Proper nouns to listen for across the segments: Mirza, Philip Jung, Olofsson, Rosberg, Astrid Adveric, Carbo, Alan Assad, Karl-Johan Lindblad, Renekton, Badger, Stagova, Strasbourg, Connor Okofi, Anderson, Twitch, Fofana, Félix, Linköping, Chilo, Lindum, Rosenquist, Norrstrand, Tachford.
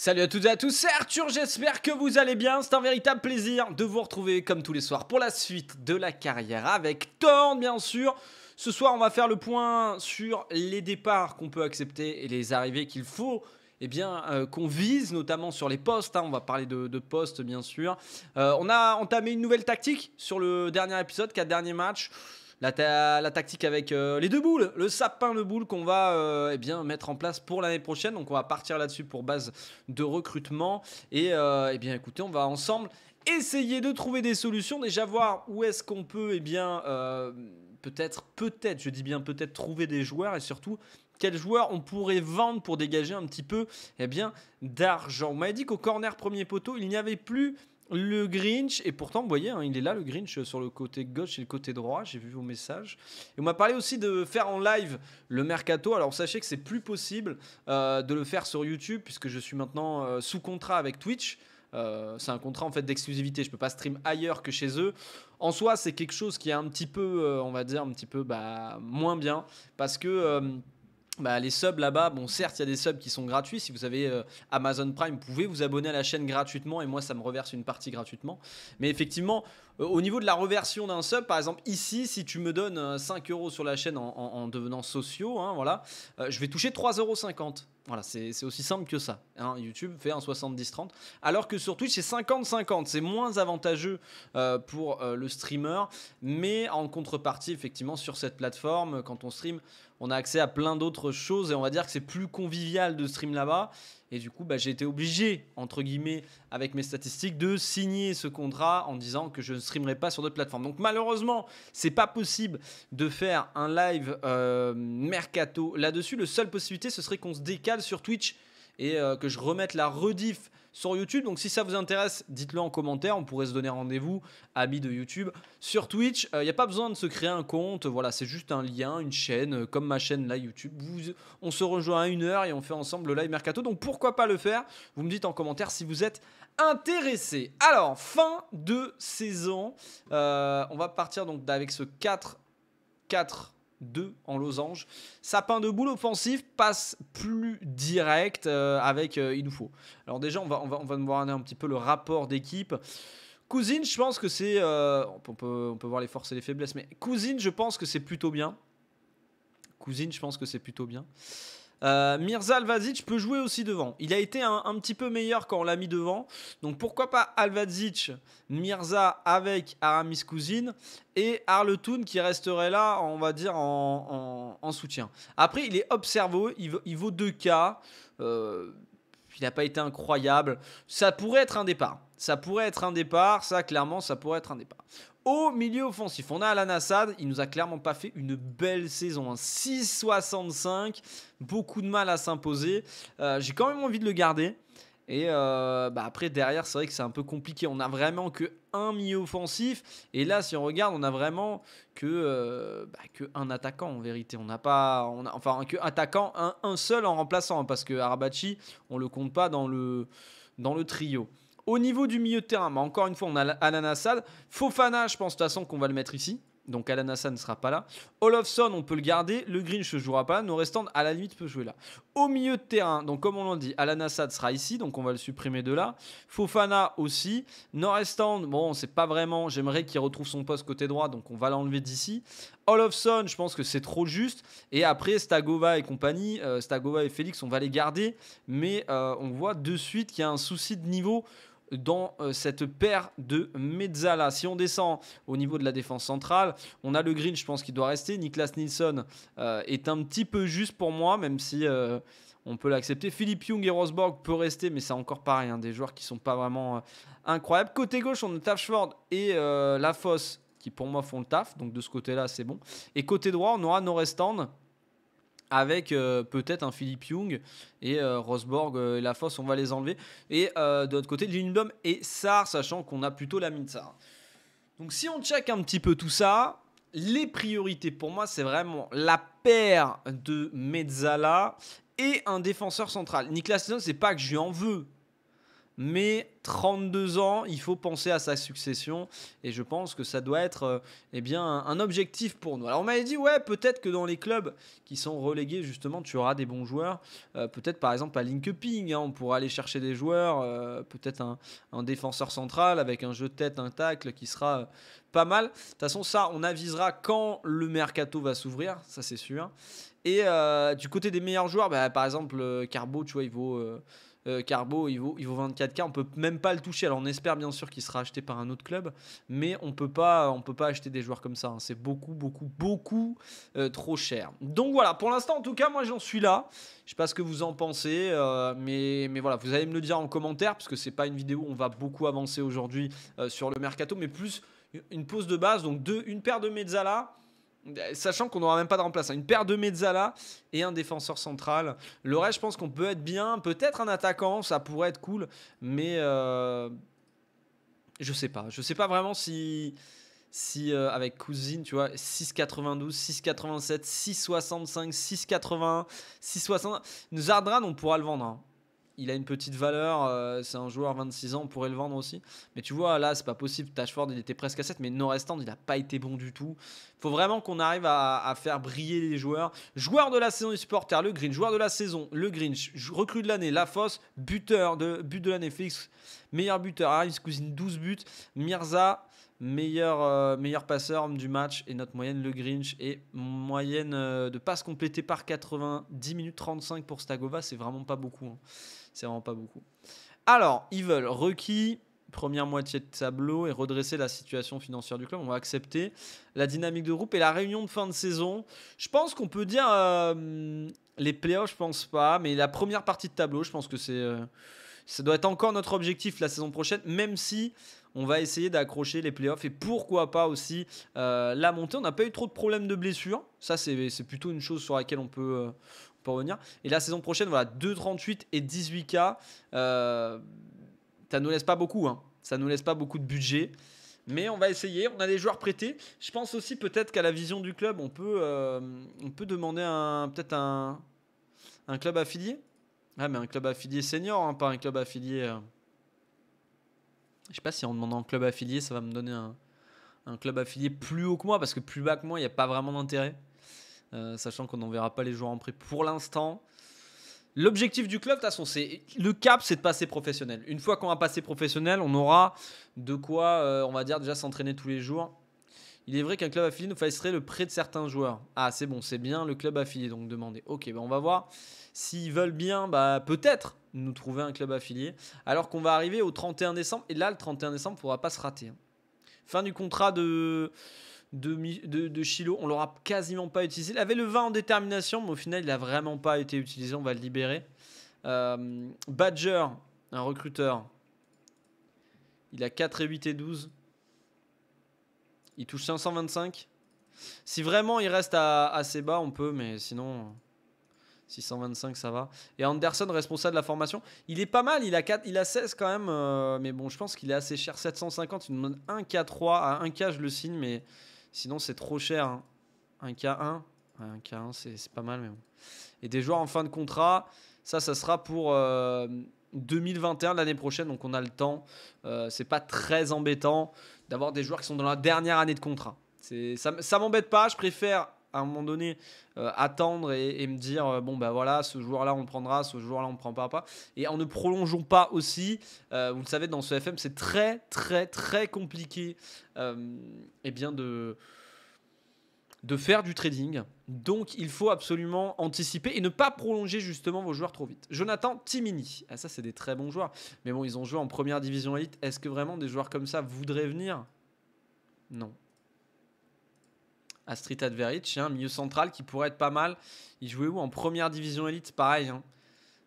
Salut à toutes et à tous, c'est Arthur, j'espère que vous allez bien, c'est un véritable plaisir de vous retrouver comme tous les soirs pour la suite de la carrière avec Torn bien sûr. Ce soir on va faire le point sur les départs qu'on peut accepter et les arrivées qu'il faut qu'on vise, notamment sur les postes, hein, on va parler de postes bien sûr. On a entamé une nouvelle tactique sur le dernier épisode, 4 derniers matchs. La tactique avec les deux boules, le sapin de boules qu'on va mettre en place pour l'année prochaine. Donc on va partir là-dessus pour base de recrutement. Et écoutez, on va ensemble essayer de trouver des solutions. Déjà voir où est-ce qu'on peut peut-être, je dis bien peut-être, trouver des joueurs. Et surtout, quels joueurs on pourrait vendre pour dégager un petit peu d'argent. On m'a dit qu'au corner premier poteau, il n'y avait plus le Grinch, et pourtant vous voyez hein, il est là le Grinch sur le côté gauche et le côté droit, j'ai vu vos messages. Et on m'a parlé aussi de faire en live le mercato, alors sachez que c'est plus possible de le faire sur YouTube puisque je suis maintenant sous contrat avec Twitch. C'est un contrat en fait d'exclusivité, je peux pas stream ailleurs que chez eux. En soi c'est quelque chose qui est un petit peu moins bien parce que les subs là-bas, bon certes il y a des subs qui sont gratuits, si vous avez Amazon Prime vous pouvez vous abonner à la chaîne gratuitement et moi ça me reverse une partie gratuitement, mais effectivement au niveau de la reversion d'un sub, par exemple ici si tu me donnes 5 € sur la chaîne en devenant sociaux, hein, voilà, je vais toucher 3,50 €. Voilà, c'est aussi simple que ça, hein. YouTube fait un 70-30, alors que sur Twitch, c'est 50-50. C'est moins avantageux pour le streamer, mais en contrepartie, effectivement, sur cette plateforme, quand on stream, on a accès à plein d'autres choses et on va dire que c'est plus convivial de stream là-bas. Et du coup, j'ai été obligé, entre guillemets, avec mes statistiques, de signer ce contrat en disant que je ne streamerai pas sur d'autres plateformes. Donc malheureusement, c'est pas possible de faire un live mercato là-dessus. La seule possibilité, ce serait qu'on se décale sur Twitch et que je remette la rediff sur YouTube. Donc si ça vous intéresse, dites-le en commentaire. On pourrait se donner rendez-vous, amis de YouTube. Sur Twitch, il n'y a pas besoin de se créer un compte. Voilà, c'est juste un lien, une chaîne, comme ma chaîne là, YouTube. On se rejoint à 1 h et on fait ensemble le live mercato. Donc pourquoi pas le faire? Vous me dites en commentaire si vous êtes intéressé. Alors, fin de saison. On va partir donc avec ce 4-4-2 en losange. Sapin de boule offensif, passe plus direct il nous faut. Alors déjà, on va voir un petit peu le rapport d'équipe. Cousine, je pense que c'est... on peut voir les forces et les faiblesses, mais Cousine, je pense que c'est plutôt bien. Mirza, Halvadzic peut jouer aussi devant. Il a été un petit peu meilleur quand on l'a mis devant. Donc pourquoi pas Halvadzic, Mirza avec Aramis Cousine et Arletoun qui resterait là, on va dire, en soutien. Après, il est observé, il vaut 2 K. Il n'a pas été incroyable. Ça pourrait être un départ. Ça, clairement, ça pourrait être un départ. Au milieu offensif, on a Alan Assad. Il nous a clairement pas fait une belle saison. Hein. 6,65. Beaucoup de mal à s'imposer. J'ai quand même envie de le garder. Et après, derrière, c'est vrai que c'est un peu compliqué. On n'a vraiment que un milieu offensif. Et là, si on regarde, on n'a vraiment que un attaquant, en vérité. On n'a pas... que attaquant, un seul en remplaçant. Hein, parce que Arabachi, on ne le compte pas dans le trio. Au niveau du milieu de terrain, encore une fois, on a Alan Assad. Fofana, je pense de toute façon qu'on va le mettre ici. Donc Alan Assad ne sera pas là. Olofsson, on peut le garder. Le Grinch ne jouera pas là. Norrstrand, à la limite, peut jouer là. Au milieu de terrain, donc comme on l'a dit, Alan Assad sera ici. Donc on va le supprimer de là. Fofana aussi. Norrstrand, bon, c'est pas vraiment. J'aimerais qu'il retrouve son poste côté droit. Donc on va l'enlever d'ici. Olofsson, je pense que c'est trop juste. Et après, Stagova et compagnie, Stagova et Félix, on va les garder. Mais on voit de suite qu'il y a un souci de niveau dans cette paire de Mezzala. Si on descend au niveau de la défense centrale, on a le Grinch, je pense qu'il doit rester. Niklas Nilsson est un petit peu juste pour moi, même si on peut l'accepter. Philip Jung et Rosberg peut rester, mais c'est encore pareil, hein, des joueurs qui sont pas vraiment incroyables. Côté gauche, on a Tachford et Lafosse qui pour moi font le taf, donc de ce côté-là, c'est bon. Et côté droit, on aura Norrstrand avec peut-être un Philip Jung et Rosberg et Lafosse, on va les enlever. Et de l'autre côté, Lindum et Sar, sachant qu'on a plutôt la mine Sar. Donc si on check un petit peu tout ça, les priorités pour moi, c'est vraiment la paire de Mezzala et un défenseur central. Niklas Nilsson, c'est pas que je lui en veux, mais 32 ans, il faut penser à sa succession et je pense que ça doit être eh bien, un objectif pour nous. Alors on m'avait dit, ouais, peut-être que dans les clubs qui sont relégués, justement, tu auras des bons joueurs. Peut-être par exemple à Linköping, hein, on pourra aller chercher des joueurs, peut-être un défenseur central avec un jeu de tête, un tacle qui sera pas mal. De toute façon, ça, on avisera quand le mercato va s'ouvrir, ça c'est sûr. Et du côté des meilleurs joueurs, bah, par exemple, Carbo, tu vois, il vaut... Carbo, il vaut 24K, on peut même pas le toucher. Alors on espère bien sûr qu'il sera acheté par un autre club, mais on peut pas acheter des joueurs comme ça, hein. C'est beaucoup trop cher. Donc voilà, pour l'instant en tout cas, moi j'en suis là. Je sais pas ce que vous en pensez, mais voilà, vous allez me le dire en commentaire, parce que c'est pas une vidéo où on va beaucoup avancer aujourd'hui sur le mercato, mais plus une pause de base, donc une paire de Mezzala, sachant qu'on n'aura même pas de remplaçant, une paire de Mezzala et un défenseur central. Le reste, je pense qu'on peut être bien, peut-être un attaquant, ça pourrait être cool, mais je sais pas vraiment si avec Cousine, tu vois, 6,92, 6,87, 6,65, 6,81, 6,60. Zardran, on pourra le vendre, hein. Il a une petite valeur, c'est un joueur 26 ans, on pourrait le vendre aussi. Mais tu vois, là, c'est pas possible. Tachford, il était presque à 7, mais Norrstrand, il n'a pas été bon du tout. Il faut vraiment qu'on arrive à faire briller les joueurs. Joueur de la saison des supporters, Le Grinch. Joueur de la saison, Le Grinch. Recrue de l'année, Lafosse. But de l'année, Félix. Meilleur buteur, Aramis Cousine, 12 buts. Mirza, meilleur passeur, homme du match. Et notre moyenne, Le Grinch. Et moyenne de passes complétées par 90 minutes 35 pour Stagova. C'est vraiment pas beaucoup, hein. C'est vraiment pas beaucoup. Alors, ils veulent requis, première moitié de tableau, et redresser la situation financière du club. On va accepter la dynamique de groupe et la réunion de fin de saison. Je pense qu'on peut dire les playoffs, je pense pas, mais la première partie de tableau, je pense que c'est ça doit être encore notre objectif la saison prochaine, même si on va essayer d'accrocher les playoffs et pourquoi pas aussi la montée. On n'a pas eu trop de problèmes de blessures. Ça, c'est plutôt une chose sur laquelle on peut... revenir. Et la saison prochaine, voilà, 2,38 et 18K, ça nous laisse pas beaucoup, hein. Ça nous laisse pas beaucoup de budget, mais on va essayer. On a des joueurs prêtés. Je pense aussi peut-être qu'à la vision du club, on peut demander peut-être un club affilié. Ah, mais un club affilié senior, hein, pas un club affilié. Je sais pas si en demandant un club affilié, ça va me donner un club affilié plus haut que moi, parce que plus bas que moi, il n'y a pas vraiment d'intérêt. Sachant qu'on n'en verra pas les joueurs en prêt pour l'instant. L'objectif du club, de toute façon, c'est le cap, c'est de passer professionnel. Une fois qu'on va passer professionnel, on aura de quoi, on va dire, déjà s'entraîner tous les jours. Il est vrai qu'un club affilié nous faciliterait le prêt de certains joueurs. Ah, c'est bon, c'est bien le club affilié, donc demandez. Ok, bah on va voir s'ils veulent bien, bah, peut-être nous trouver un club affilié. Alors qu'on va arriver au 31 décembre, et là, le 31 décembre, il ne faudra pas se rater. Fin du contrat de Chilo, on l'aura quasiment pas utilisé. Il avait le 20 en détermination, mais au final, il n'a vraiment pas été utilisé. On va le libérer. Badger, un recruteur. Il a 4 et 8 et 12. Il touche 525. Si vraiment il reste assez bas, on peut, mais sinon 625, ça va. Et Anderson, responsable de la formation. Il est pas mal, il a 16 quand même, mais bon, je pense qu'il est assez cher. 750, il nous demande 1K3. À 1K, je le signe, mais... sinon, c'est trop cher. Hein. 1K1. Ouais, 1K1, c'est pas mal, mais bon. Et des joueurs en fin de contrat, ça sera pour 2021, l'année prochaine. Donc, on a le temps. C'est pas très embêtant d'avoir des joueurs qui sont dans la dernière année de contrat. Ça m'embête pas. Je préfère, à un moment donné, attendre et me dire bon, bah voilà, ce joueur-là, on le prendra. Ce joueur-là, on ne le prend pas. Et en ne prolongeant pas aussi, vous le savez, dans ce FM, c'est très, très, très compliqué eh bien de faire du trading. Donc, il faut absolument anticiper et ne pas prolonger justement vos joueurs trop vite. Jonathan Timini. Ah, ça, c'est des très bons joueurs. Mais bon, ils ont joué en première division élite. Est-ce que vraiment des joueurs comme ça voudraient venir? Non. Astrid Adveric, un milieu central qui pourrait être pas mal. Il jouait où? En première division élite, pareil. Hein.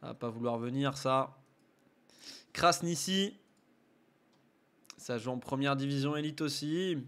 Ça va pas vouloir venir, ça. Krasniqi. Ça joue en première division élite aussi.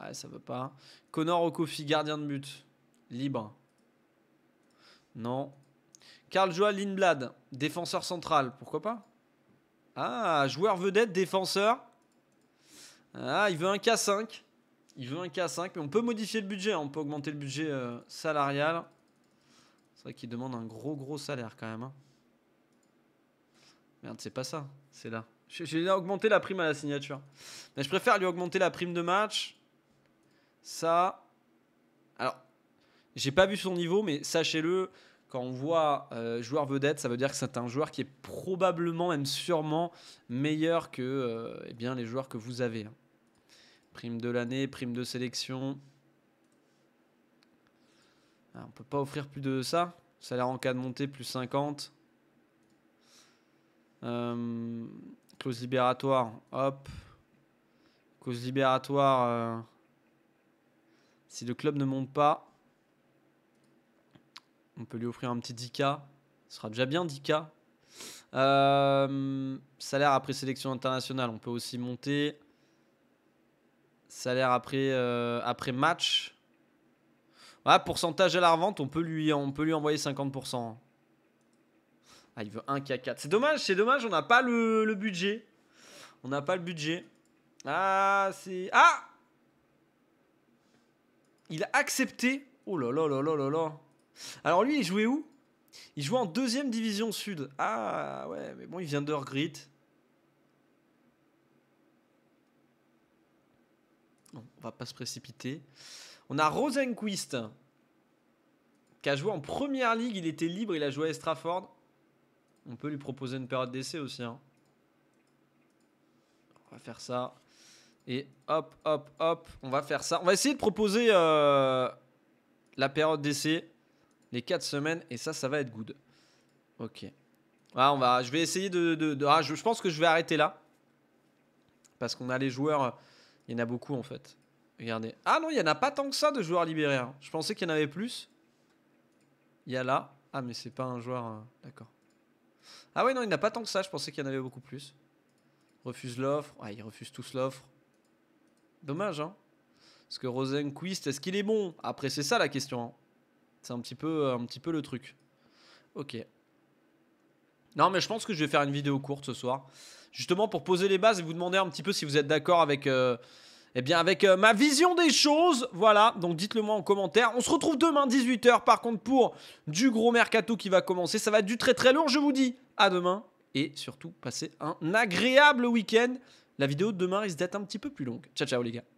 Ouais, ça veut pas. Connor Okofi, gardien de but. Libre. Non. Karl-Johan Lindblad, défenseur central. Pourquoi pas? Ah, joueur vedette, défenseur. Ah, il veut un K5. Il veut un K5, mais on peut modifier le budget, hein. On peut augmenter le budget salarial. C'est vrai qu'il demande un gros salaire quand même. Hein. Merde, c'est pas ça, c'est là. J'ai augmenté la prime à la signature. Mais je préfère lui augmenter la prime de match. Ça. Alors, j'ai pas vu son niveau, mais sachez-le, quand on voit joueur vedette, ça veut dire que c'est un joueur qui est probablement, même sûrement, meilleur que eh bien, les joueurs que vous avez. Prime de l'année, prime de sélection. Alors, on ne peut pas offrir plus de ça. Salaire en cas de montée, plus 50. Clause libératoire, hop. Clause libératoire, si le club ne monte pas, on peut lui offrir un petit 10K. Ce sera déjà bien 10K. Salaire après sélection internationale, on peut aussi monter. Salaire après, après match. Voilà, pourcentage à la revente, on peut lui envoyer 50%. Ah, il veut 1K4. C'est dommage, on n'a pas le budget. On n'a pas le budget. Ah, c'est... Ah! Il a accepté. Oh là là là là là là. Alors lui, il jouait où? Il jouait en 2ème division sud. Ah ouais, mais bon, il vient d'Ergrit. Bon, on va pas se précipiter. On a Rosenquist, qui a joué en première ligue. Il était libre, il a joué à Strasbourg. On peut lui proposer une période d'essai aussi. Hein. On va faire ça. Et hop, hop, hop. On va faire ça. On va essayer de proposer la période d'essai. Les 4 semaines. Et ça, ça va être good. Ok. Ah, on va, je vais essayer de ah, je pense que je vais arrêter là. Parce qu'on a les joueurs. Il y en a beaucoup en fait. Regardez. Ah non, il n'y en a pas tant que ça de joueurs libérés. Hein. Je pensais qu'il y en avait plus. Il y a là. Ah, mais c'est pas un joueur. D'accord. Ah ouais, non, il n'y en a pas tant que ça. Je pensais qu'il y en avait beaucoup plus. Refuse l'offre. Ah, ils refusent tous l'offre. Dommage, hein. Parce que Rosenquist, est-ce qu'il est bon? Après, c'est ça la question. Hein. C'est un petit peu le truc. Ok. Non, mais je pense que je vais faire une vidéo courte ce soir. Justement, pour poser les bases et vous demander un petit peu si vous êtes d'accord avec... Eh bien, avec ma vision des choses, voilà, donc dites-le moi en commentaire. On se retrouve demain, 18 h, par contre, pour du gros mercato qui va commencer. Ça va être du très très lourd, je vous dis à demain. Et surtout, passez un agréable week-end. La vidéo de demain risque d'être un petit peu plus longue. Ciao, ciao les gars.